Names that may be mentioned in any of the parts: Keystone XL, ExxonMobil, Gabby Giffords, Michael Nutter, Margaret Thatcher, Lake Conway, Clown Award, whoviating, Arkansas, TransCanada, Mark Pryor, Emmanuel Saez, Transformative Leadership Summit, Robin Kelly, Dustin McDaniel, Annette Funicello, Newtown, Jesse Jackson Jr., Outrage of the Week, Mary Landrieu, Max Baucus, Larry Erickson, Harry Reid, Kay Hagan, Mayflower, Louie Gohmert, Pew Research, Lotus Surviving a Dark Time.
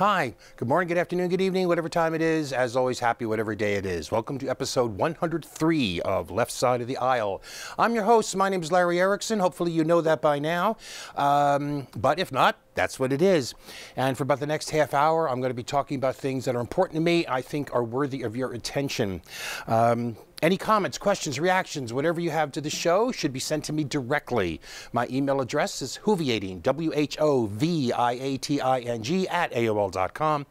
Hi, good morning, good afternoon, good evening, whatever time it is. As always, happy whatever day it is. Welcome to episode 103 of Left Side of the Aisle. I'm your host. My name is Larry Erickson. Hopefully you know that by now, but if not, that's what it is. And for about the next half hour, I'm going to be talking about things that are important to me, I think are worthy of your attention. Any comments, questions, reactions, whatever you have to the show should be sent to me directly. My email address is whoviating, whoviating at AOL.com.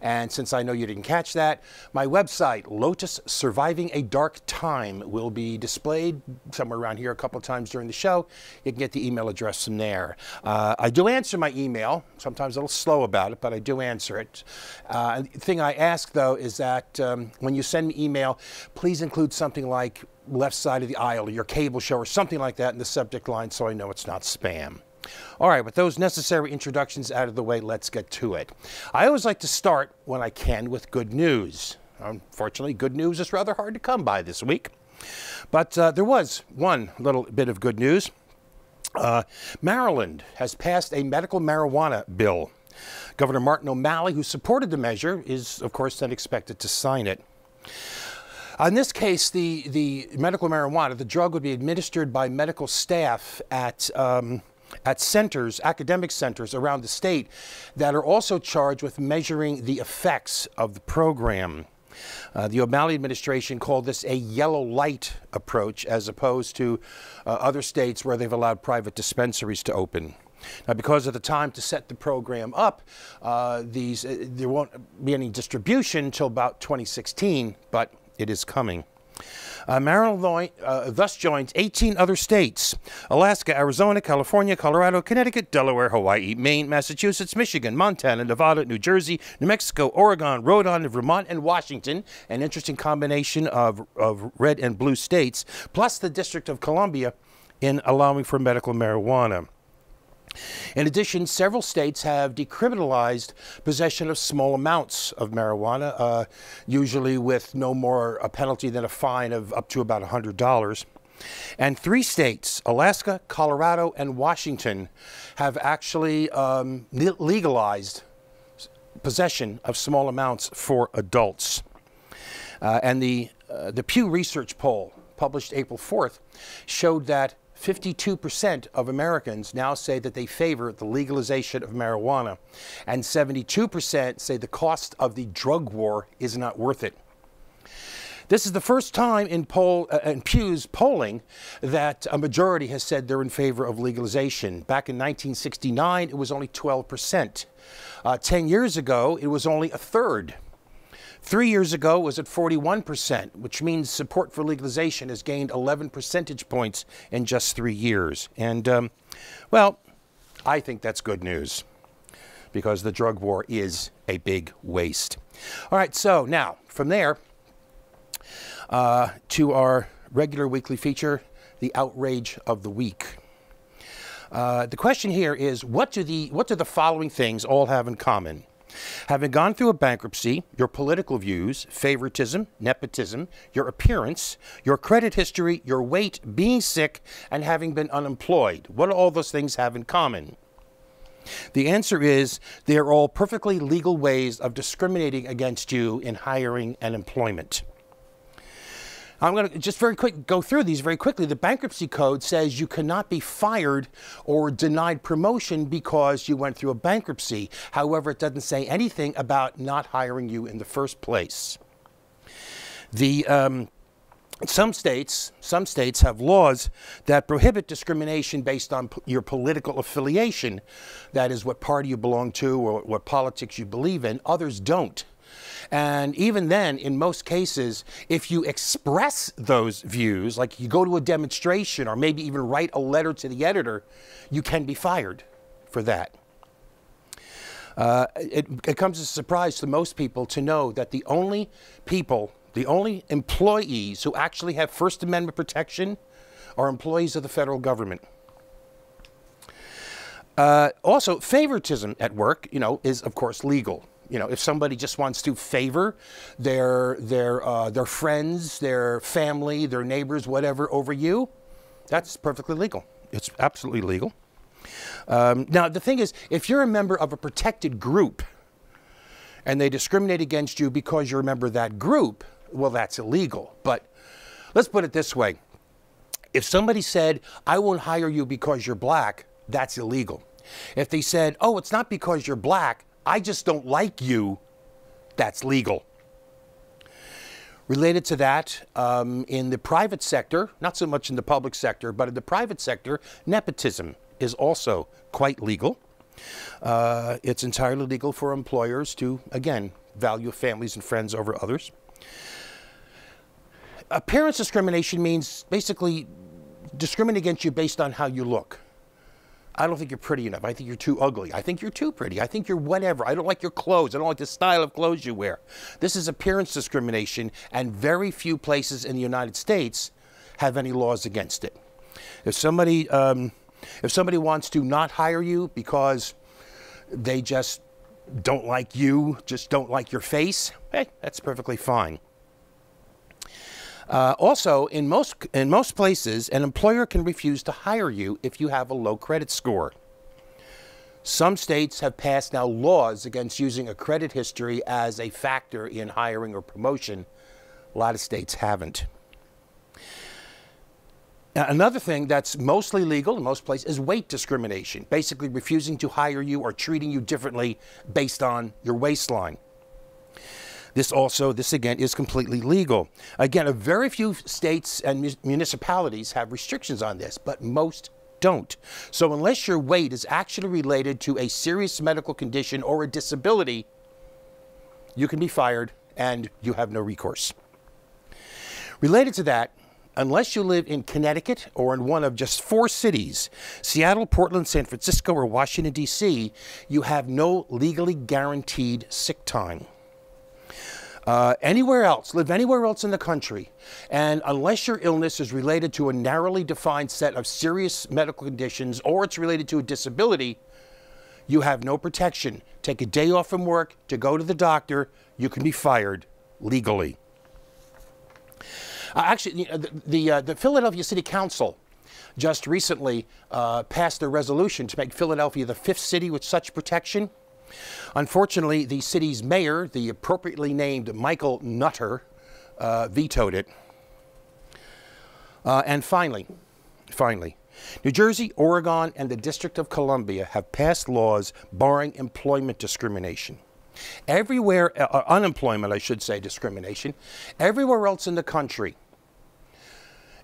And since I know you didn't catch that, my website, Lotus Surviving a Dark Time, will be displayed somewhere around here a couple of times during the show. You can get the email address from there. I do answer my email, sometimes a little slow about it, but I do answer it. The thing I ask, though, is that when you send me email, please include something like Left Side of the Aisle or your cable show or something like that in the subject line so I know it's not spam. All right, with those necessary introductions out of the way, let's get to it. I always like to start, when I can, with good news. Unfortunately, good news is rather hard to come by this week. But there was one little bit of good news. Maryland has passed a medical marijuana bill. Governor Martin O'Malley, who supported the measure, is, of course, not expected to sign it. In this case, the medical marijuana, the drug, would be administered by medical staff at centers, academic centers around the state that are also charged with measuring the effects of the program. The O'Malley administration called this a yellow light approach as opposed to other states where they've allowed private dispensaries to open. Now, because of the time to set the program up, there won't be any distribution until about 2016, but it is coming. Maryland thus joins 18 other states: Alaska, Arizona, California, Colorado, Connecticut, Delaware, Hawaii, Maine, Massachusetts, Michigan, Montana, Nevada, New Jersey, New Mexico, Oregon, Rhode Island, Vermont, and Washington, an interesting combination of red and blue states, plus the District of Columbia in allowing for medical marijuana. In addition, several states have decriminalized possession of small amounts of marijuana, usually with no more a penalty than a fine of up to about $100. And three states, Alaska, Colorado, and Washington, have actually legalized possession of small amounts for adults. And the Pew Research poll, published April 4th, showed that 52% of Americans now say that they favor the legalization of marijuana, and 72% say the cost of the drug war is not worth it. This is the first time in Pew's polling that a majority has said they're in favor of legalization. Back in 1969, it was only 12%. 10 years ago, it was only a third. 3 years ago, it was at 41%, which means support for legalization has gained 11 percentage points in just 3 years. And, well, I think that's good news, because the drug war is a big waste. All right, so now, from there to our regular weekly feature, the outrage of the week. The question here is, what do the following things all have in common? Having gone through a bankruptcy, your political views, favoritism, nepotism, your appearance, your credit history, your weight, being sick, and having been unemployed. What do all those things have in common? The answer is they are all perfectly legal ways of discriminating against you in hiring and employment. I'm going to just go through these very quickly. The bankruptcy code says you cannot be fired or denied promotion because you went through a bankruptcy. However, it doesn't say anything about not hiring you in the first place. Some states have laws that prohibit discrimination based on your political affiliation. That is, what party you belong to or what politics you believe in. Others don't. And even then, in most cases, if you express those views, like you go to a demonstration or maybe even write a letter to the editor, you can be fired for that. It comes as a surprise to most people to know that the only employees who actually have First Amendment protection are employees of the federal government. Also, favoritism at work, is, of course, legal. If somebody just wants to favor their friends, their family, their neighbors, whatever, over you, that's perfectly legal. It's absolutely legal. Now, the thing is, if you're a member of a protected group, and they discriminate against you because you're a member of that group, well, that's illegal. But let's put it this way. If somebody said, I won't hire you because you're black, that's illegal. If they said, oh, it's not because you're black, I just don't like you, that's legal. Related to that, in the private sector, not so much in the public sector, but in the private sector, nepotism is also quite legal. It's entirely legal for employers to, again, value families and friends over others. Appearance discrimination means basically discriminate against you based on how you look. I don't think you're pretty enough. I think you're too ugly. I think you're too pretty. I think you're whatever. I don't like your clothes. I don't like the style of clothes you wear. This is appearance discrimination, and very few places in the United States have any laws against it. If somebody wants to not hire you because they just don't like you, just don't like your face, hey, that's perfectly fine. Also, in most places, an employer can refuse to hire you if you have a low credit score. Some states have passed now laws against using a credit history as a factor in hiring or promotion. A lot of states haven't. Now, another thing that's mostly legal in most places is weight discrimination, basically refusing to hire you or treating you differently based on your waistline. This again is completely legal. Again, very few states and municipalities have restrictions on this, but most don't. So unless your weight is actually related to a serious medical condition or a disability, you can be fired and you have no recourse. Related to that, unless you live in Connecticut or in one of just 4 cities, Seattle, Portland, San Francisco, or Washington, D.C., you have no legally guaranteed sick time. Live anywhere else in the country, and unless your illness is related to a narrowly defined set of serious medical conditions or it's related to a disability, you have no protection. Take a day off from work to go to the doctor, you can be fired legally. Actually, the Philadelphia City Council just recently passed a resolution to make Philadelphia the 5th city with such protection. Unfortunately, the city's mayor, the appropriately named Michael Nutter, vetoed it. And finally, New Jersey, Oregon, and the District of Columbia have passed laws barring employment discrimination. Unemployment discrimination. Everywhere else in the country,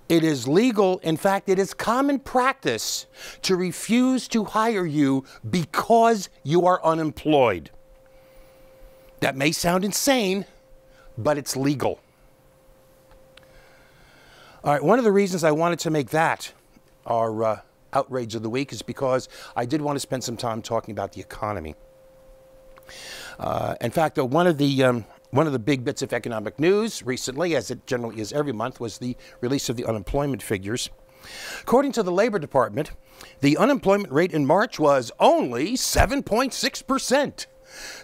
it is legal, in fact, it is common practice to refuse to hire you because you are unemployed. That may sound insane, but it's legal. All right, one of the reasons I wanted to make that our outrage of the week is because I did want to spend some time talking about the economy. In fact, one of the big bits of economic news recently, as it generally is every month, was the release of the unemployment figures. According to the Labor Department, the unemployment rate in March was only 7.6%.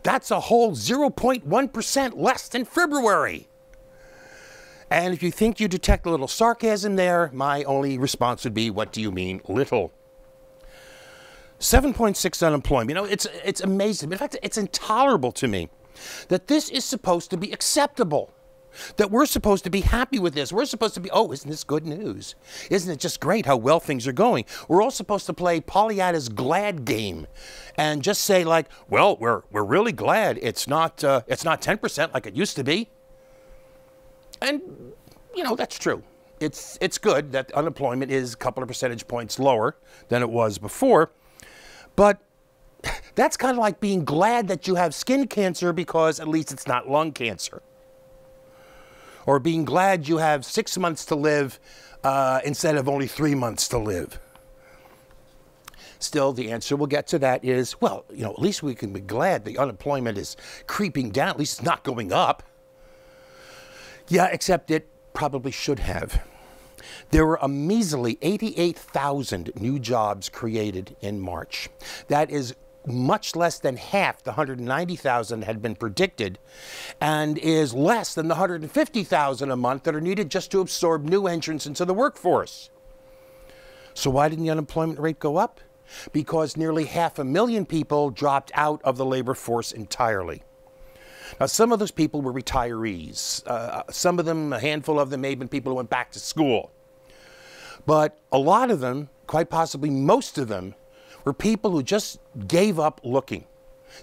That's a whole 0.1% less than February. And if you think you detect a little sarcasm there, my only response would be, what do you mean, little? 7.6 unemployment, you know, it's amazing. In fact, it's intolerable to me that this is supposed to be acceptable, that we're supposed to be happy with this. We're supposed to be, oh, isn't this good news? Isn't it just great how well things are going? We're all supposed to play Pollyanna's glad game and just say, like, well, we're really glad it's not 10% like it used to be. And, you know, that's true. It's good that unemployment is a couple of percentage points lower than it was before, but that's kind of like being glad that you have skin cancer because at least it's not lung cancer. Or being glad you have 6 months to live instead of only 3 months to live. Still, the answer we'll get to that is, well, you know, at least we can be glad the unemployment is creeping down. At least it's not going up. Yeah, except it probably should have. There were a measly 88,000 new jobs created in March. That is much less than half the 190,000 had been predicted, and is less than the 150,000 a month that are needed just to absorb new entrants into the workforce. So why didn't the unemployment rate go up? Because nearly 500,000 people dropped out of the labor force entirely. Now, some of those people were retirees. Some of them, a handful of them, may have been people who went back to school. But a lot of them, quite possibly most of them, were people who just gave up looking.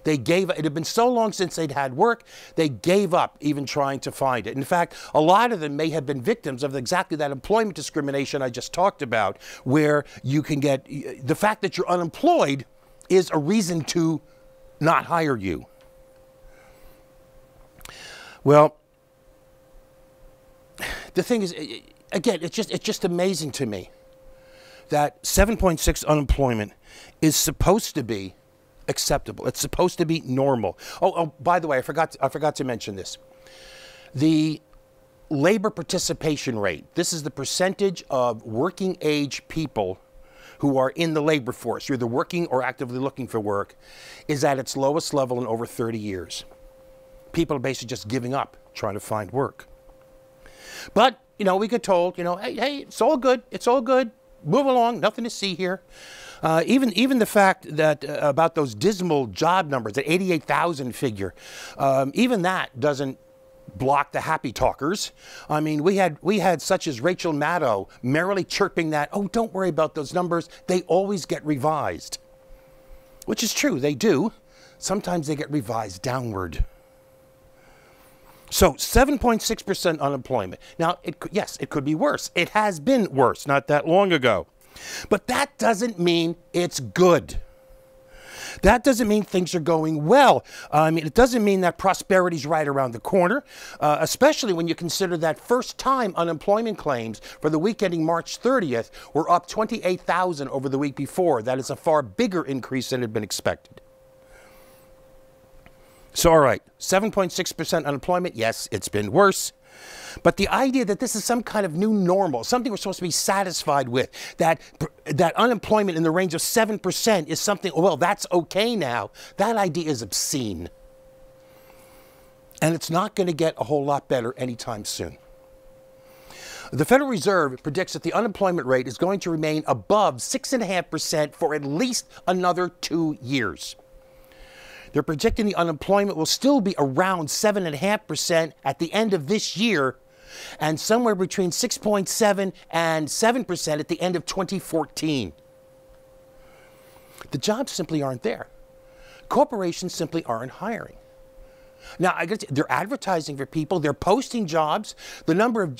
They gave up. It had been so long since they'd had work, they gave up even trying to find it. In fact, a lot of them may have been victims of exactly that employment discrimination I just talked about, where you can get, the fact that you're unemployed is a reason to not hire you. Well, the thing is, again, it's just amazing to me that 7.6 unemployment is supposed to be acceptable. It's supposed to be normal. Oh, by the way, I forgot to mention this. The labor participation rate, this is the percentage of working age people who are in the labor force, either working or actively looking for work, is at its lowest level in over 30 years. People are basically just giving up trying to find work. But, you know, we get told, you know, hey, it's all good, move along, nothing to see here. Even the fact that about those dismal job numbers, the 88,000 figure, even that doesn't block the happy talkers. I mean, we had such as Rachel Maddow merrily chirping that, oh, don't worry about those numbers, they always get revised. Which is true, they do. Sometimes they get revised downward. So 7.6% unemployment. Now, yes, it could be worse. It has been worse not that long ago. But that doesn't mean it's good. That doesn't mean things are going well. I mean, it doesn't mean that prosperity's right around the corner, especially when you consider that first-time unemployment claims for the week ending March 30th were up 28,000 over the week before. That is a far bigger increase than had been expected. So, all right, 7.6% unemployment, yes, it's been worse. But the idea that this is some kind of new normal, something we're supposed to be satisfied with, that unemployment in the range of 7% is something, well, that's okay now, that idea is obscene. And it's not going to get a whole lot better anytime soon. The Federal Reserve predicts that the unemployment rate is going to remain above 6.5% for at least another 2 years. They're predicting the unemployment will still be around 7.5% at the end of this year and somewhere between 6.7 and 7% at the end of 2014. The jobs simply aren't there. Corporations simply aren't hiring. Now, I guess they're advertising for people. They're posting jobs. The number of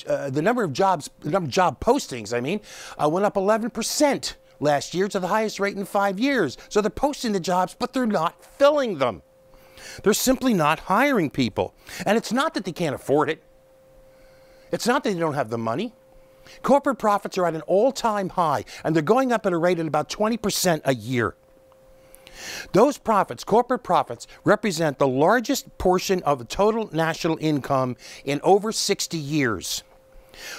job postings, I mean, went up 11%. Last year to the highest rate in 5 years. So they're posting the jobs, but they're not filling them. They're simply not hiring people. And it's not that they can't afford it. It's not that they don't have the money. Corporate profits are at an all-time high, and they're going up at a rate of about 20% a year. Those profits, corporate profits, represent the largest portion of the total national income in over 60 years.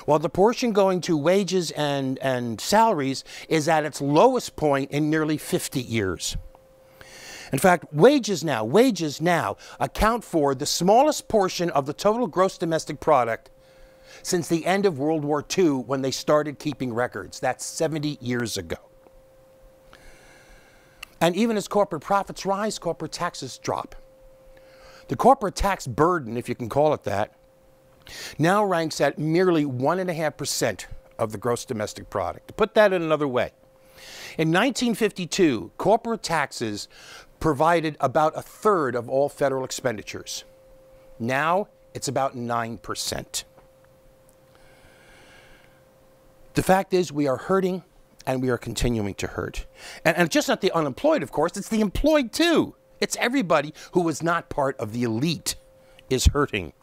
While the portion going to wages and salaries is at its lowest point in nearly 50 years. In fact, wages now account for the smallest portion of the total gross domestic product since the end of World War II when they started keeping records. That's 70 years ago. And even as corporate profits rise, corporate taxes drop. The corporate tax burden, if you can call it that, now ranks at merely 1.5% of the gross domestic product. To put that in another way, in 1952, corporate taxes provided about a third of all federal expenditures. Now it's about 9%. The fact is we are hurting and we are continuing to hurt. And just not the unemployed, of course, it's the employed too. It's everybody who was not part of the elite is hurting.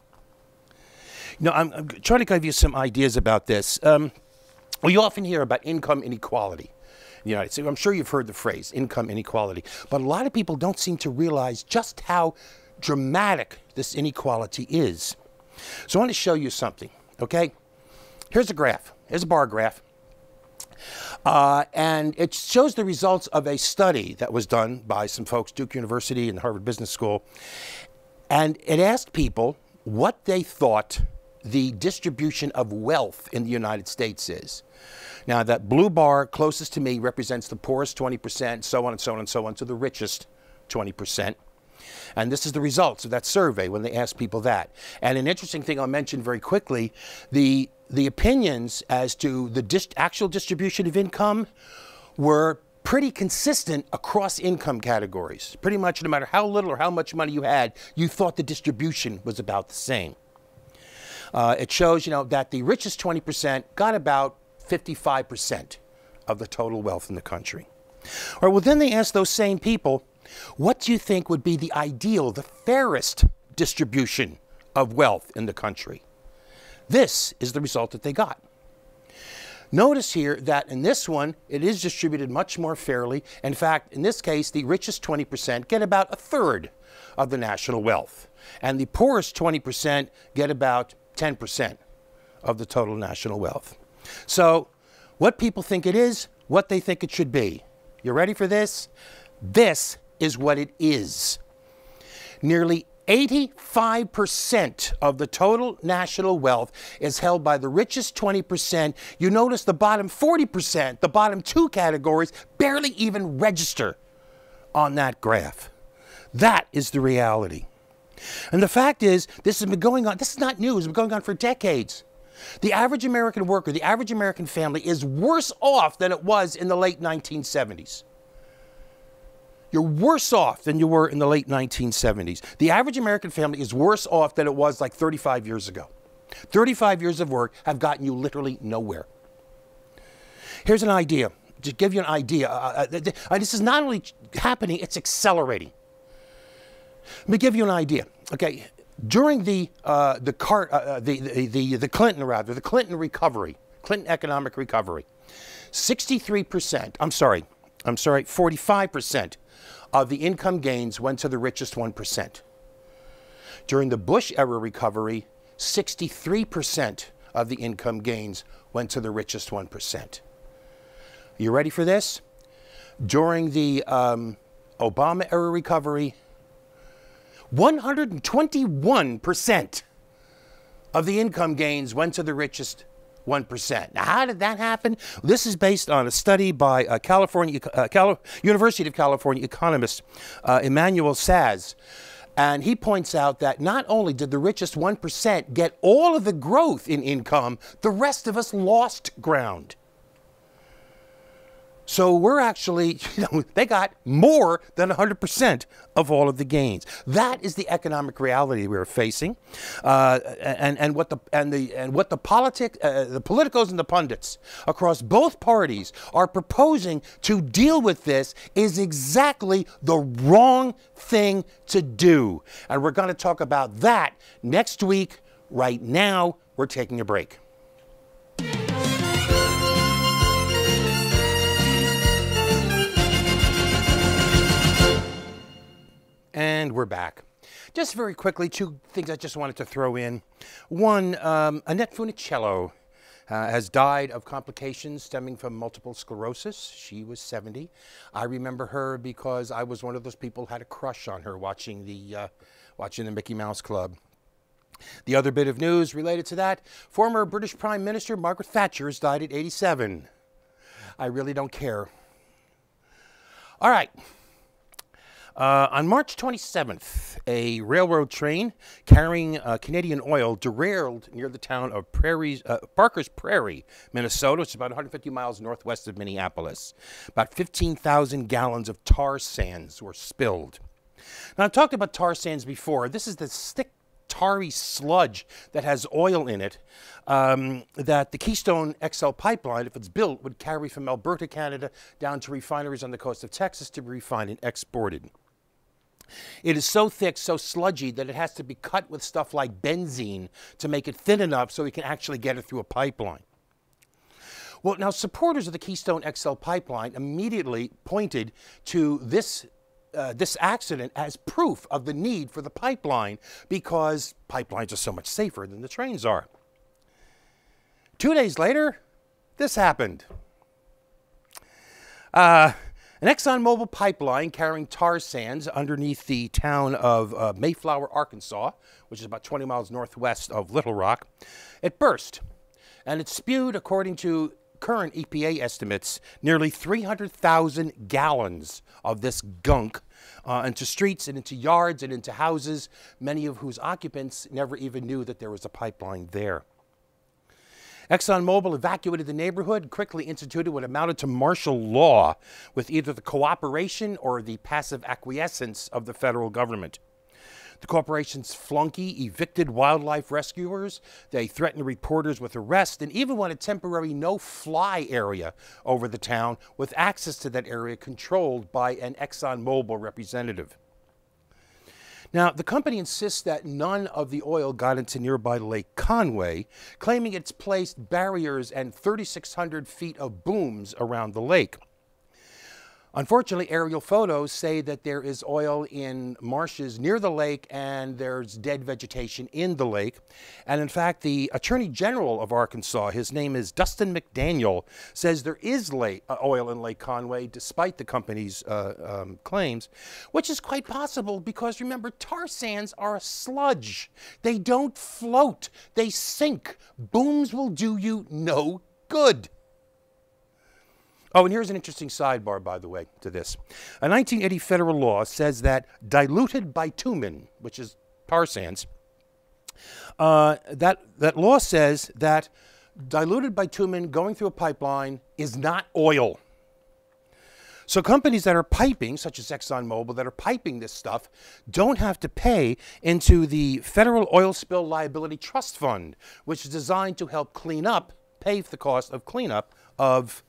No, I'm trying to give you some ideas about this. You often hear about income inequality in the United States. I'm sure you've heard the phrase, income inequality. But a lot of people don't seem to realize just how dramatic this inequality is. So I want to show you something, okay? Here's a graph. Here's a bar graph. And it shows the results of a study that was done by some folks, Duke University and Harvard Business School. And it asked people what they thought the distribution of wealth in the United States is. Now, that blue bar closest to me represents the poorest 20%, so on and so on and so on, to the richest 20%. And this is the results of that survey when they asked people that. And an interesting thing I'll mention very quickly, the opinions as to the actual distribution of income were pretty consistent across income categories. Pretty much no matter how little or how much money you had, you thought the distribution was about the same. It shows, you know, that the richest 20% got about 55% of the total wealth in the country. All right, well, then they asked those same people, what do you think would be the ideal, the fairest distribution of wealth in the country? This is the result that they got. Notice here that in this one, it is distributed much more fairly. In fact, in this case, the richest 20% get about a third of the national wealth, and the poorest 20% get about 10% of the total national wealth. So what people think it is, what they think it should be. You ready for this? This is what it is. Nearly 85% of the total national wealth is held by the richest 20%. You notice the bottom 40%, the bottom two categories, barely even register on that graph. That is the reality. And the fact is, this has been going on, this is not new, it's been going on for decades. The average American worker, the average American family is worse off than it was in the late 1970s. You're worse off than you were in the late 1970s. The average American family is worse off than it was like 35 years ago. 35 years of work have gotten you literally nowhere. Here's an idea, to give you an idea. This is not only happening, it's accelerating. Let me give you an idea, okay? During the Clinton recovery, Clinton economic recovery, 45% of the income gains went to the richest 1%. During the Bush era recovery, 63% of the income gains went to the richest 1%. You ready for this? During the Obama era recovery, 121% of the income gains went to the richest 1%. Now, how did that happen? This is based on a study by University of California economist Emmanuel Saez. And he points out that not only did the richest 1% get all of the growth in income, the rest of us lost ground. So we're actually, you know, they got more than 100% of all of the gains. That is the economic reality we're facing, and what the politicos and the pundits across both parties are proposing to deal with this is exactly the wrong thing to do. And we're going to talk about that next week. Right now, we're taking a break. And we're back. Just very quickly, two things I just wanted to throw in. One, Annette Funicello has died of complications stemming from multiple sclerosis. She was 70. I remember her because I was one of those people who had a crush on her watching the Mickey Mouse Club. The other bit of news related to that, former British Prime Minister Margaret Thatcher has died at 87. I really don't care. All right. On March 27th, a railroad train carrying Canadian oil derailed near the town of Barker's Prairie, Minnesota, which is about 150 miles northwest of Minneapolis. About 15,000 gallons of tar sands were spilled. Now, I've talked about tar sands before. This is the thick, tarry sludge that has oil in it that the Keystone XL pipeline, if it's built, would carry from Alberta, Canada, down to refineries on the coast of Texas to be refined and exported. It is so thick, so sludgy, that it has to be cut with stuff like benzene to make it thin enough so we can actually get it through a pipeline. Well, now, supporters of the Keystone XL pipeline immediately pointed to this accident as proof of the need for the pipeline because pipelines are so much safer than the trains are. 2 days later, this happened. An ExxonMobil pipeline carrying tar sands underneath the town of Mayflower, Arkansas, which is about 20 miles northwest of Little Rock, it burst, and it spewed, according to current EPA estimates, nearly 300,000 gallons of this gunk into streets and into yards and into houses, many of whose occupants never even knew that there was a pipeline there. ExxonMobil evacuated the neighborhood, quickly instituted what amounted to martial law with either the cooperation or the passive acquiescence of the federal government. The corporation's flunky evicted wildlife rescuers. They threatened reporters with arrest and even wanted a temporary no-fly area over the town with access to that area controlled by an ExxonMobil representative. Now, the company insists that none of the oil got into nearby Lake Conway, claiming it's placed barriers and 3,600 feet of booms around the lake. Unfortunately, aerial photos say that there is oil in marshes near the lake and there's dead vegetation in the lake. And in fact, the Attorney General of Arkansas, his name is Dustin McDaniel, says there is oil in Lake Conway despite the company's claims, which is quite possible because, remember, tar sands are sludge. They don't float. They sink. Booms will do you no good. Oh, and here's an interesting sidebar, by the way, to this. A 1980 federal law says that diluted bitumen, which is tar sands, that law says that diluted bitumen going through a pipeline is not oil. So companies that are piping, such as ExxonMobil, that are piping this stuff, don't have to pay into the Federal Oil Spill Liability Trust Fund, which is designed to help clean up, pave the cost of cleanup of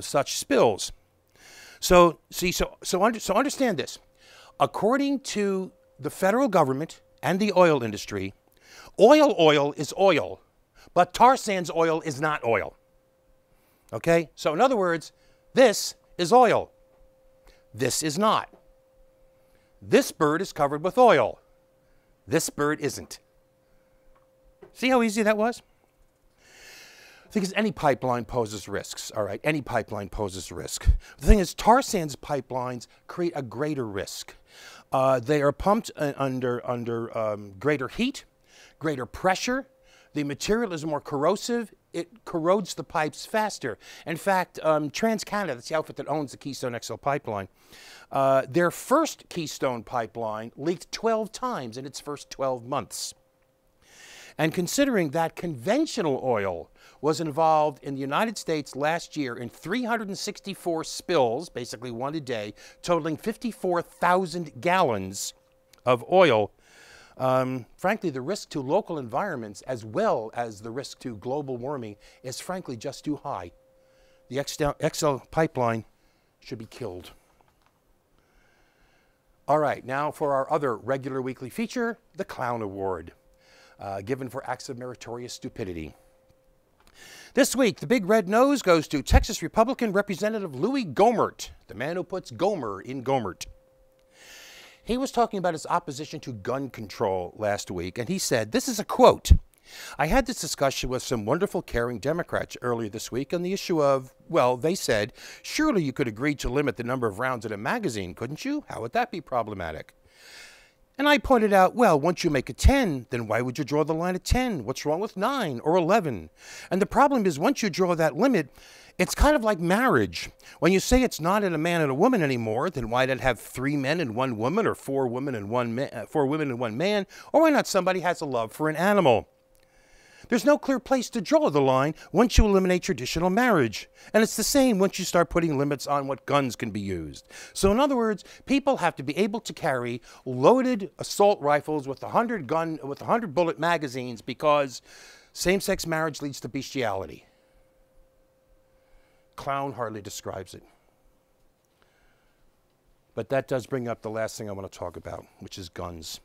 such spills. So, see, so understand this. According to the federal government and the oil industry, oil is oil, but tar sands oil is not oil. Okay? So, in other words, this is oil. This is not. This bird is covered with oil. This bird isn't. See how easy that was? Because any pipeline poses risks, all right? Any pipeline poses risk. The thing is, tar sands pipelines create a greater risk. They are pumped under greater heat, greater pressure. The material is more corrosive. It corrodes the pipes faster. In fact, TransCanada, that's the outfit that owns the Keystone XL pipeline, their first Keystone pipeline leaked 12 times in its first 12 months. And considering that conventional oil was involved in the United States last year in 364 spills, basically one a day, totaling 54,000 gallons of oil, frankly, the risk to local environments as well as the risk to global warming is frankly just too high. The XL pipeline should be killed. All right, now for our other regular weekly feature, the Clown Award. Given for acts of meritorious stupidity. This week, the big red nose goes to Texas Republican Representative Louie Gohmert, the man who puts Gomer in Gohmert. He was talking about his opposition to gun control last week, and he said, this is a quote, "I had this discussion with some wonderful, caring Democrats earlier this week on the issue of, well, they said, surely you could agree to limit the number of rounds in a magazine, couldn't you? How would that be problematic?" And I pointed out, well, once you make a 10, then why would you draw the line at 10? What's wrong with 9 or 11? And the problem is once you draw that limit, it's kind of like marriage. When you say it's not in a man and a woman anymore, then why not have 3 men and 1 woman or 4 women and 1 man, 4 women and 1 man? Or why not somebody has a love for an animal? There's no clear place to draw the line once you eliminate traditional marriage. And it's the same once you start putting limits on what guns can be used. So in other words, people have to be able to carry loaded assault rifles with 100 bullet magazines because same-sex marriage leads to bestiality. Clown hardly describes it. But that does bring up the last thing I want to talk about, which is guns.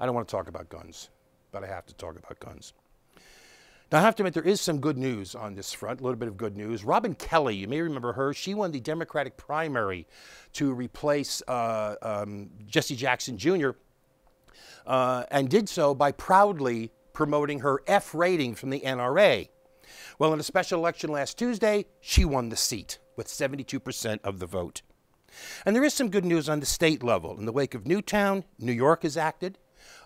I don't want to talk about guns, but I have to talk about guns. Now, I have to admit, there is some good news on this front, a little bit of good news. Robin Kelly, you may remember her. She won the Democratic primary to replace Jesse Jackson Jr. And did so by proudly promoting her F rating from the NRA. Well, in a special election last Tuesday, she won the seat with 72% of the vote. And there is some good news on the state level. In the wake of Newtown, New York has acted.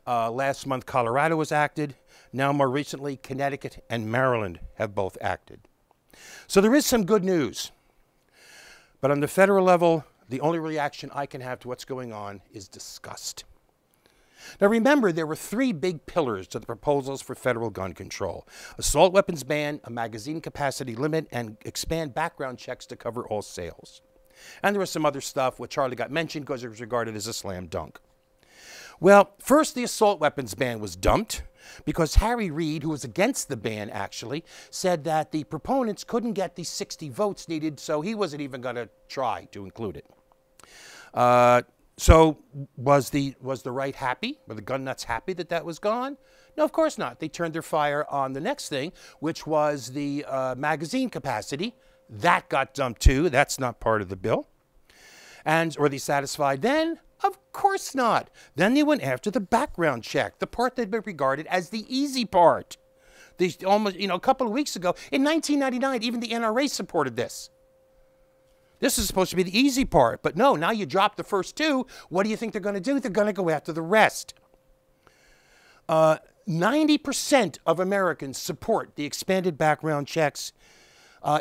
Last month, Colorado was acted. Now, more recently, Connecticut and Maryland have both acted. So there is some good news. But on the federal level, The only reaction I can have to what's going on is disgust. Now remember, there were three big pillars to the proposals for federal gun control: assault weapons ban, a magazine capacity limit, and expand background checks to cover all sales. And there was some other stuff which hardly got mentioned because it was regarded as a slam dunk. Well, first the assault weapons ban was dumped because Harry Reid, who was against the ban actually, said that the proponents couldn't get the 60 votes needed, so he wasn't even going to try to include it. So was the right happy? Were the gun nuts happy that that was gone? No, of course not. They turned their fire on the next thing, which was the magazine capacity. That got dumped too. That's not part of the bill. And were they satisfied then? Of course not. Then they went after the background check, the part that had been regarded as the easy part. These almost, you know, a couple of weeks ago, in 1999, even the NRA supported this. This is supposed to be the easy part, but no, now you drop the first two. What do you think they're going to do? They're going to go after the rest. 90% of Americans support the expanded background checks,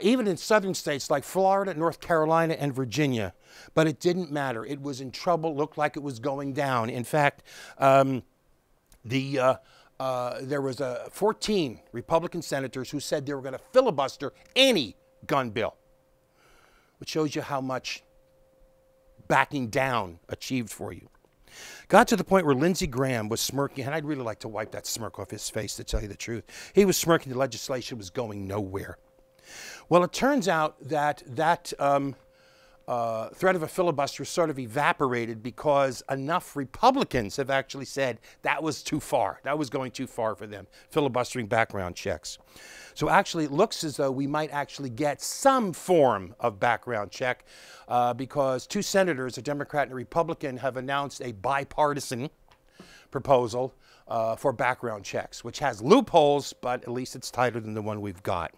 even in southern states like Florida, North Carolina, and Virginia. But it didn't matter. It was in trouble, looked like it was going down. In fact, there was 14 Republican senators who said they were going to filibuster any gun bill, which shows you how much backing down achieved for you. Got to the point where Lindsey Graham was smirking, and I'd really like to wipe that smirk off his face, to tell you the truth. He was smirking the legislation was going nowhere. Well, it turns out that threat of a filibuster sort of evaporated because enough Republicans have actually said that was too far. That was going too far for them, filibustering background checks. So actually it looks as though we might actually get some form of background check because two senators, a Democrat and a Republican, have announced a bipartisan proposal for background checks, which has loopholes, but at least it's tighter than the one we've got.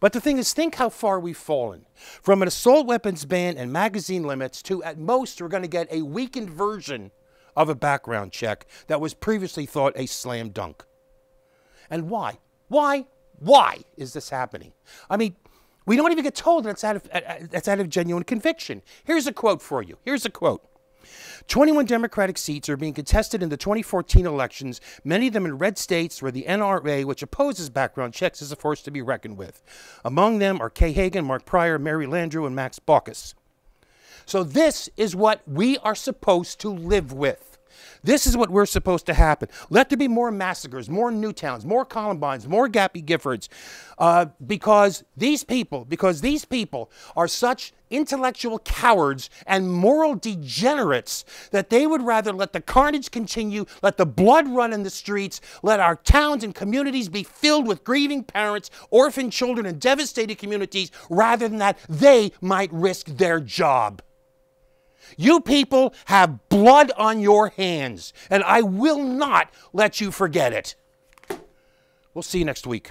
But the thing is, think how far we've fallen. From an assault weapons ban and magazine limits to, at most, we're going to get a weakened version of a background check that was previously thought a slam dunk. And why? Why is this happening? I mean, we don't even get told that it's out of genuine conviction. Here's a quote for you. Here's a quote. 21 Democratic seats are being contested in the 2014 elections, many of them in red states where the NRA, which opposes background checks, is a force to be reckoned with. Among them are Kay Hagan, Mark Pryor, Mary Landrieu, and Max Baucus. So this is what we are supposed to live with. This is what we're supposed to happen. Let there be more massacres, more Newtowns, more Columbines, more Gabby Giffords, because these people are such intellectual cowards and moral degenerates that they would rather let the carnage continue, let the blood run in the streets, let our towns and communities be filled with grieving parents, orphaned children, and devastated communities, rather than that they might risk their job. You people have blood on your hands, and I will not let you forget it. We'll see you next week.